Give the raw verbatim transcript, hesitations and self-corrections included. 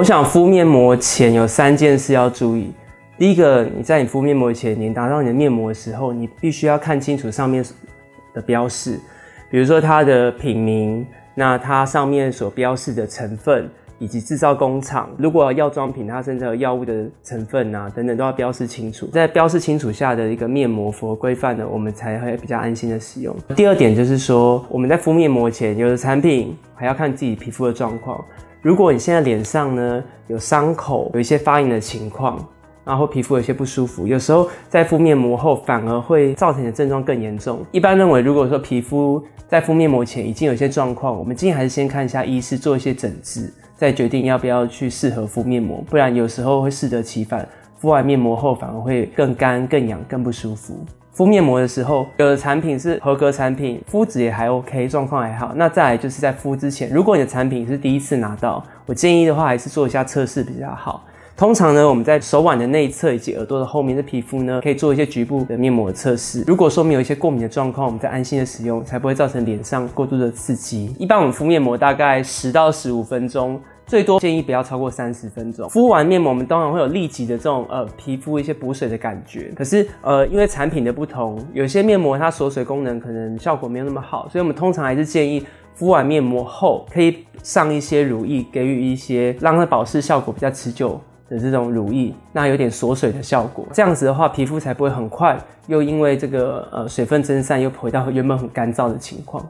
我想敷面膜前有三件事要注意。第一个，你在你敷面膜前，你拿到你的面膜的时候，你必须要看清楚上面的标示，比如说它的品名，那它上面所标示的成分以及制造工厂。如果药妆品它甚至有药物的成分啊等等都要标示清楚。在标示清楚下的一个面膜符合规范的，我们才会比较安心的使用。第二点就是说，我们在敷面膜前，有的产品还要看自己皮肤的状况。如果你现在脸上呢有伤口，有一些发炎的情况，然后皮肤有些不舒服，有时候在敷面膜后反而会造成你的症状更严重。一般认为，如果说皮肤在敷面膜前已经有一些状况，我们建议还是先看一下医师做一些诊治，再决定要不要去适合敷面膜，不然有时候会适得其反。敷完面膜后反而会更干、更痒、更不舒服。敷面膜的时候，有的产品是合格产品，肤质也还 OK， 状况还好。那再来就是在敷之前，如果你的产品是第一次拿到，我建议的话还是做一下测试比较好。通常呢，我们在手腕的内侧以及耳朵的后面的皮肤呢，可以做一些局部的面膜的测试。如果说没有一些过敏的状况，我们再安心的使用，才不会造成脸上过度的刺激。一般我们敷面膜大概十到十五分钟。最多建议不要超过三十分钟。敷完面膜，我们当然会有立即的这种呃皮肤一些补水的感觉。可是呃，因为产品的不同，有些面膜它锁水功能可能效果没有那么好，所以我们通常还是建议敷完面膜后可以上一些乳液，给予一些让它保湿效果比较持久的这种乳液，那有点锁水的效果。这样子的话，皮肤才不会很快又因为这个呃水分蒸散又回到原本很干燥的情况。